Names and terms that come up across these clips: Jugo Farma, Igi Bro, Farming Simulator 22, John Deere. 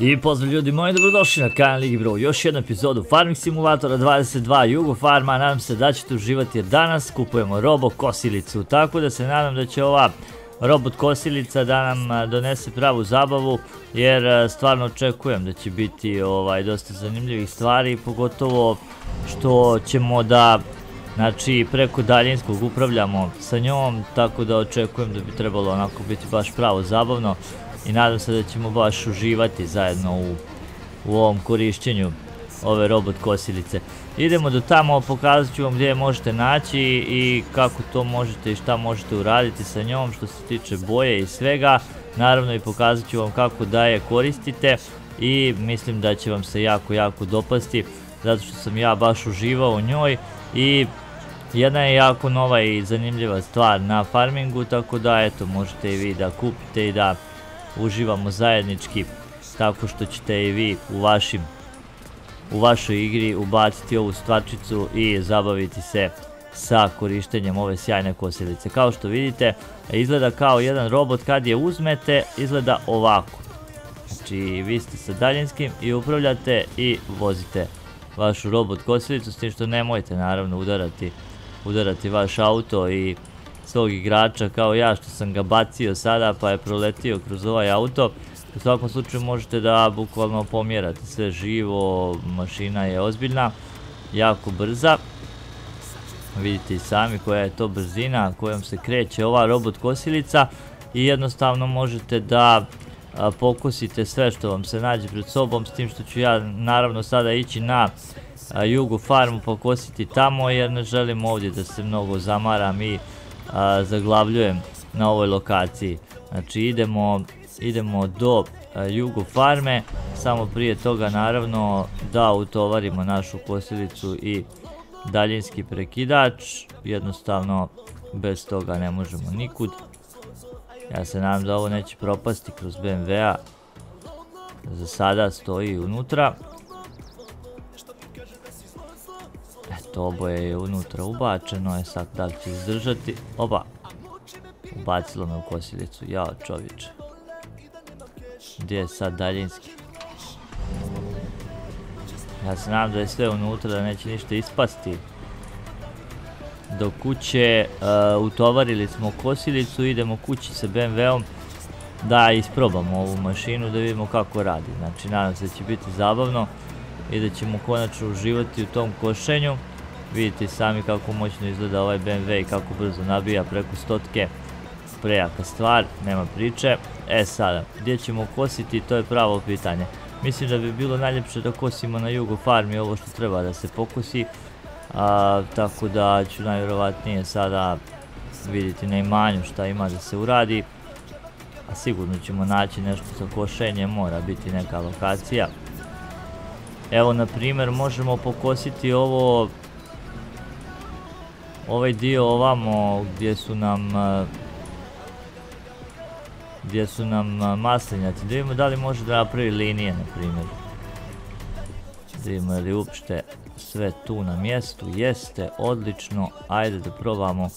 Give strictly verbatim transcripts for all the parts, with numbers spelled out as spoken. I pozdrav ljudi moji, dobrodošli na kanal Igi Bro, još jednu epizodu Farming Simulatora dvadeset dva Jugo Farma. Nadam se da ćete uživati jer danas kupujemo robo kosilicu, tako da se nadam da će ova robot kosilica da nam donese pravu zabavu, jer stvarno očekujem da će biti ovaj, dosta zanimljivih stvari, pogotovo što ćemo da, znači, preko daljinskog upravljamo sa njom, tako da očekujem da bi trebalo onako biti baš pravo zabavno i nadam se da ćemo baš uživati zajedno u, u ovom korišćenju ove robot kosilice. Idemo do tamo, pokazat ću vam gdje možete naći i kako to možete i šta možete uraditi sa njom što se tiče boje i svega. Naravno i pokazat ću vam kako da je koristite i mislim da će vam se jako jako dopasti, zato što sam ja baš uživao u njoj i jedna je jako nova i zanimljiva stvar na farmingu, tako da eto, možete i vi da kupite i da uživamo zajednički, tako što ćete i vi u vašim u vašoj igri ubaciti ovu stvarčicu i zabaviti se sa korištenjem ove sjajne kosilice. Kao što vidite, izgleda kao jedan robot kad je uzmete, izgleda ovako. Znači vi ste sa daljinskim i upravljate i vozite vašu robot kosilicu, s tim što nemojte naravno udarati, udarati vaš auto i svog igrača kao ja što sam ga bacio sada pa je proletio kroz ovaj auto. U svakom slučaju možete da bukvalno pomjerate sve živo, mašina je ozbiljna, jako brza. Vidite i sami koja je to brzina kojom se kreće ova robot kosilica i jednostavno možete da pokosite sve što vam se nađe pred sobom, s tim što ću ja naravno sada ići na Jugo farmu pa kositi tamo, jer ne želim ovdje da se mnogo zamaram i a, zaglavljujem na ovoj lokaciji. Znači idemo Idemo do a, Jugo farme, samo prije toga naravno da utovarimo našu kosilicu i daljinski prekidač, jednostavno bez toga ne možemo nikud. Ja se nadam da ovo neće propasti kroz be em vea, za sada stoji unutra. Eto, oboje je unutra ubačeno, je sad da li će izdržati, oba, ubacilo me u kosilicu, jao čovječe. Gdje je sad daljinski? Ja se nadam da je sve unutra, da neće ništa ispasti. Do kuće, uh, utovarili smo kosilicu, idemo kući sa be em veom da isprobamo ovu mašinu, da vidimo kako radi. Znači nadam se da će biti zabavno i da ćemo konačno uživati u tom košenju. Vidite sami kako moćno izgleda ovaj be em ve i kako brzo nabija, preko stotke. Prejaka stvar, nema priče. E sada, gdje ćemo kositi, to je pravo pitanje. Mislim da bi bilo najljepše da kosimo na Jugo farmi ovo što treba da se pokosi. A, tako da ću najvjerovatnije sada vidjeti na imanju šta ima da se uradi. A sigurno ćemo naći nešto za košenje, mora biti neka lokacija. Evo na primjer možemo pokositi ovo, ovaj dio ovamo gdje su nam gdje su nam maslinjaci, da vidimo da li može da napravi linije na primjer. Da vidimo je li uopšte sve tu na mjestu, jeste, odlično, ajde da probamo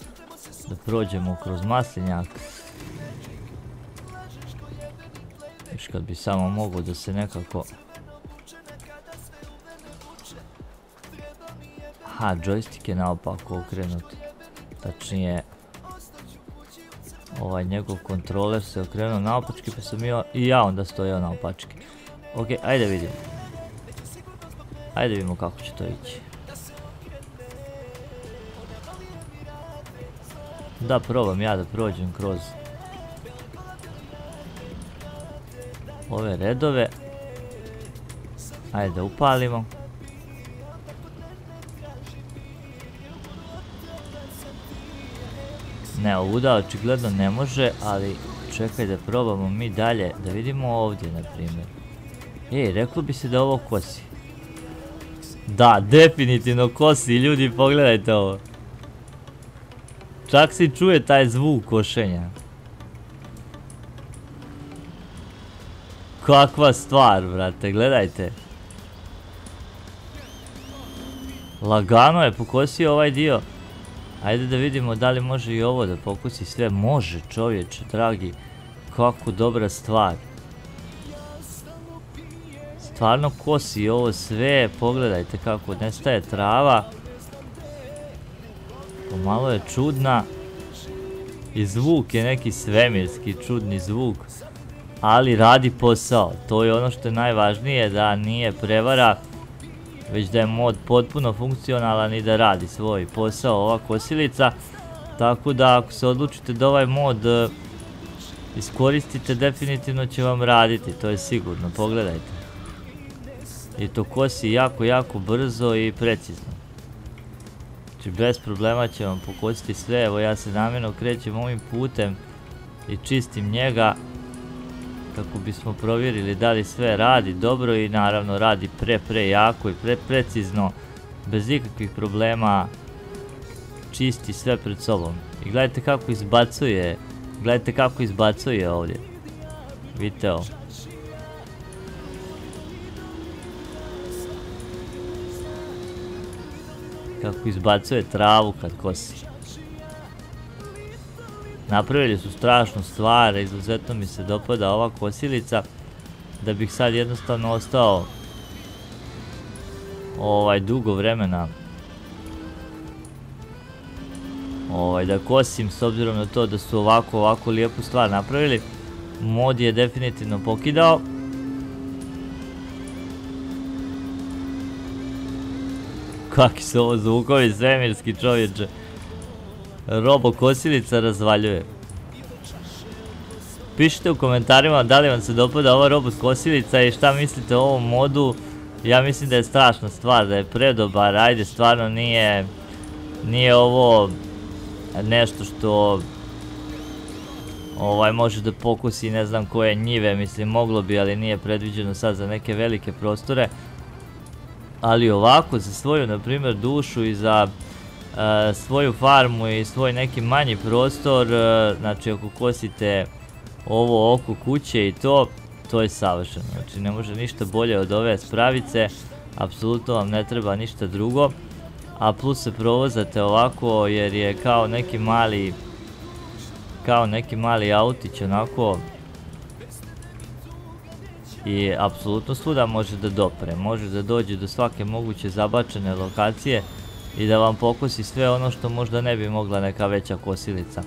da prođemo kroz maslinjak. Još kad bi samo mogao da se nekako... Aha, joystick je naopako okrenut, tačnije ovaj njegov kontroler se okrenuo naopački pa sam ja, i ja onda stojao naopački. Ok, ajde vidimo. Ajde vidimo kako će to ići. Da probam ja da prođem kroz ove redove. Ajde da upalimo. Ne, ovuda očigledno ne može, ali čekaj da probamo mi dalje, da vidimo ovdje na primjer. Ej, reklo bi se da ovo kosi. Da, definitivno kosi, ljudi, pogledajte ovo. Čak se čuje taj zvuk košenja. Kakva stvar, brate, gledajte. Lagano je pokosio ovaj dio. Ajde da vidimo da li može i ovo da pokusi sve. Može, čovječe, dragi. Kako dobra stvar. stvarno kosi ovo sve, pogledajte kako nestaje trava. Pomalo je čudna. I zvuk je neki svemirski čudni zvuk. Ali radi posao, to je ono što je najvažnije, da nije prevara, već da je mod potpuno funkcionalan i da radi svoj posao ova kosilica. Tako da ako se odlučite da ovaj mod iskoristite, definitivno će vam raditi, to je sigurno, pogledajte. I to kosi jako, jako brzo i precizno. Znači bez problema će vam pokositi sve, evo ja se namjerno krećem ovim putem i čistim njega. Kako bismo provjerili da li sve radi dobro i naravno radi pre pre jako i pre precizno, bez ikakvih problema čisti sve pred sobom. I gledajte kako izbacuje, gledajte kako izbacuje ovdje, vidite ovo. Kako izbacuje travu kad kosi. Napravili su strašnu stvar, izuzetno mi se dopada ova kosilica, da bih sad jednostavno ostao ovaj dugo vremena ovaj da kosim, s obzirom na to da su ovako ovako lijepu stvar napravili. Mod je definitivno pokidao. Kakvi su ovo zvukovi svemirski, čovječe. Robo kosilica razvaljuje. Pišite u komentarima da li vam se dopada ova robo kosilica i šta mislite o ovom modu. Ja mislim da je strašna stvar, da je predobar, ajde stvarno nije nije ovo nešto što ovaj može da pokusi ne znam koje njive, mislim moglo bi, ali nije predviđeno sad za neke velike prostore. Ali ovako za svoju na primjer dušu i za Uh, svoju farmu i svoj neki manji prostor, uh, znači ako kosite ovo oko kuće i to, to je savršeno, znači ne može ništa bolje od ove spravice, apsolutno vam ne treba ništa drugo, a plus se provozate ovako jer je kao neki mali, kao neki mali autić onako, i apsolutno svuda može da dopre, može da dođe do svake moguće zabačene lokacije i da vam pokosi sve ono što možda ne bi mogla neka veća kosilica,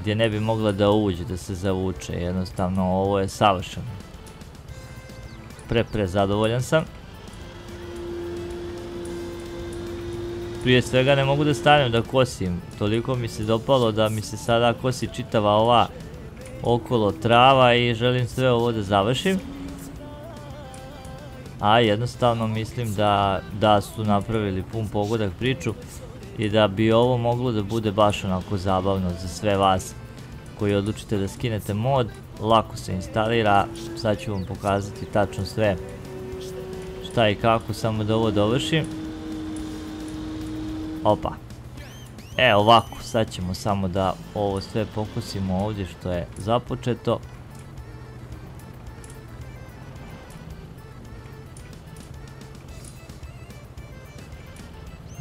gdje ne bi mogla da uđe, da se zavuče, jednostavno ovo je savršeno. Pre pre zadovoljan sam. Prije svega ne mogu da stanem da kosim, toliko mi se dopalo da mi se sada kosi čitava ova okolo trava i želim sve ovo da završim. A jednostavno mislim da, da su napravili pun pogodak priču i da bi ovo moglo da bude baš onako zabavno za sve vas koji odlučite da skinete mod. Lako se instalira, sad ću vam pokazati tačno sve šta i kako, samo da ovo dovršim. Opa, e ovako, sad ćemo samo da ovo sve pokosimo ovdje što je započeto.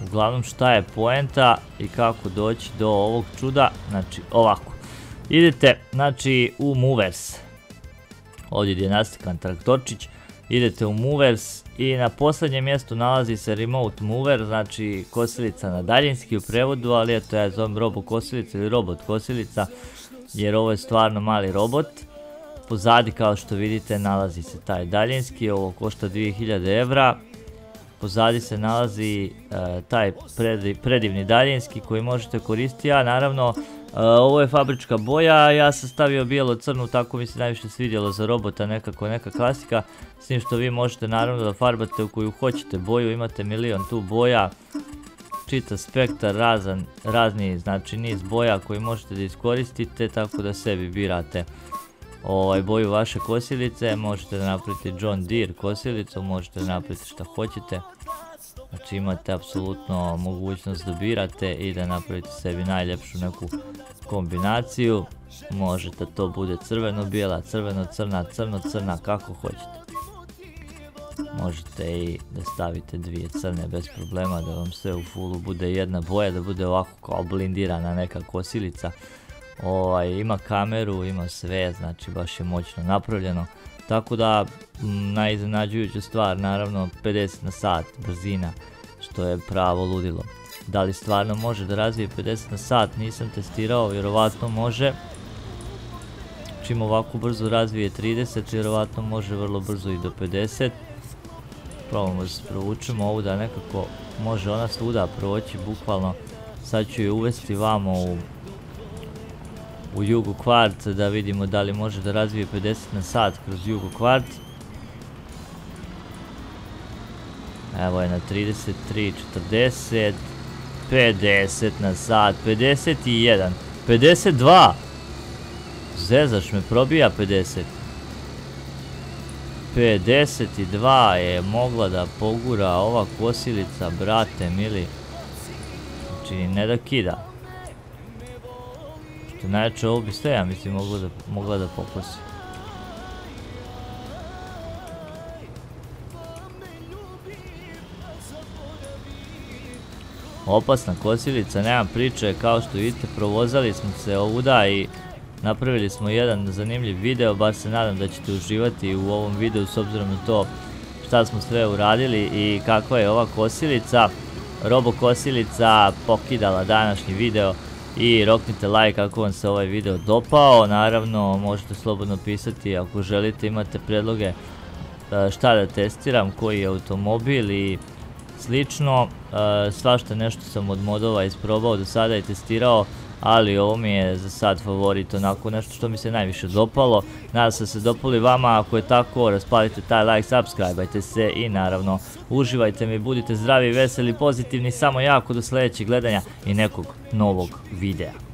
Uglavnom šta je poenta i kako doći do ovog čuda, znači ovako. Idete znači u movers, ovdje gdje je naslikan traktorčić, idete u movers i na posljednjem mjestu nalazi se remote mover, znači kosilica na daljinski u prevodu, ali eto ja zovem robo kosilica ili robot kosilica jer ovo je stvarno mali robot. Pozadi kao što vidite nalazi se taj daljinski, ovo košta dvije hiljade evra. Pozadi se nalazi e, taj prediv, predivni daljinski koji možete koristiti, a naravno e, ovo je fabrička boja, ja sam stavio bijelo crnu, tako mi se najviše svidjelo za robota, nekako neka klasika, s tim što vi možete naravno da farbate u koju hoćete boju, imate milion tu boja, čita spektar razan, razni, znači niz boja koji možete da iskoristite, tako da sebi birate ovaj boju vaše kosilice, možete da napravite John Deere kosilicu, možete da napravite šta hoćete, znači imate apsolutno mogućnost da birate i da napravite sebi najljepšu neku kombinaciju, možete to bude crveno-bijela, crveno-crna, crno-crna, kako hoćete. Možete i da stavite dvije crne bez problema, da vam sve u fullu bude jedna boja, da bude ovako kao blindirana neka kosilica. Ovaj, ima kameru, ima sve, znači baš je moćno napravljeno, Tako da, najiznenađujuća stvar, naravno pedeset na sat brzina, što je pravo ludilo. Da li stvarno može da razvije pedeset na sat, nisam testirao, vjerovatno može. Čim ovako brzo razvije trideset, vjerovatno može vrlo brzo i do pedeset. Probamo da se provučemo ovu da nekako može ona svuda proći, bukvalno. Sad ću je uvesti vamo u, u Jugo kvart da vidimo da li može da razvije pedeset na sat kroz Jugo kvart. Evo je na trideset tri, četrdeset, pedeset na sat, pedeset jedan, pedeset dva. Zezaš me, probija pedeset. pedeset dva je mogla da pogura ova kosilica, brate mili. Znači, ne da kida. Što najjače ovo biste, ja mislim, mogla da, mogla da pokosi. Opasna kosilica, nema priče, kao što vidite, provozali smo se ovuda i napravili smo jedan zanimljiv video, baš se nadam da ćete uživati u ovom videu s obzirom na to šta smo sve uradili i kakva je ova kosilica. Robo kosilica pokidala današnji video i roknite like ako vam se ovaj video dopao. Naravno možete slobodno pisati ako želite, imate predloge šta da testiram, koji je automobil i slično. Svašta nešto sam od modova isprobao do sada i testirao, ali ovo mi je za sad favorit, onako nešto što mi se najviše dopalo. Nadam se da se dopali vama, ako je tako raspalite taj like, subscribeajte se i naravno uživajte mi, budite zdravi, veseli, pozitivni, samo jako do sljedećeg gledanja i nekog novog videa.